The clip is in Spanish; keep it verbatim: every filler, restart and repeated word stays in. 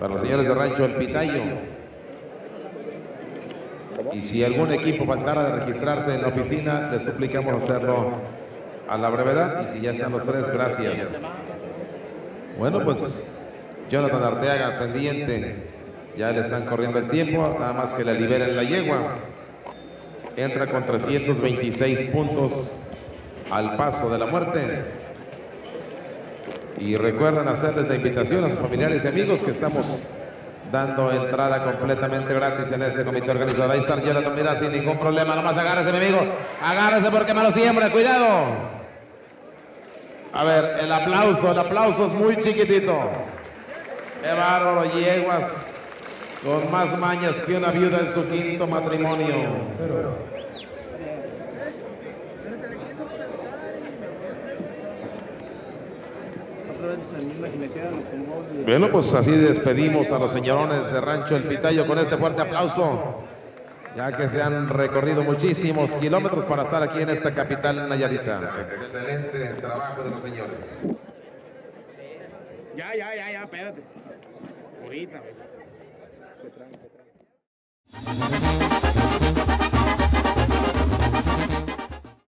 Para los señores de Rancho El Pitayo. Y si algún equipo faltara de registrarse en la oficina, les suplicamos hacerlo a la brevedad. Y si ya están los tres, gracias. Bueno, pues Jonathan Arteaga pendiente. Ya le están corriendo el tiempo, nada más que le liberen la yegua. Entra con trescientos veintiséis puntos al paso de la muerte. Y recuerden hacerles la invitación a sus familiares y amigos que estamos dando entrada completamente gratis en este comité organizador. Ahí está Jonathan, mira, sin ningún problema, nomás agárrese, mi amigo, agárrese porque me lo siembra, cuidado. A ver, el aplauso, el aplauso es muy chiquitito. Qué bárbaro, yeguas con más mañas que una viuda en su quinto matrimonio. Cero. Bueno, pues así despedimos a los señorones de Rancho El Pitayo con este fuerte aplauso, ya que se han recorrido muchísimos kilómetros para estar aquí en esta capital nayarita. Excelente trabajo de los señores. Ya, ya, ya, ya, espérate. Ahorita.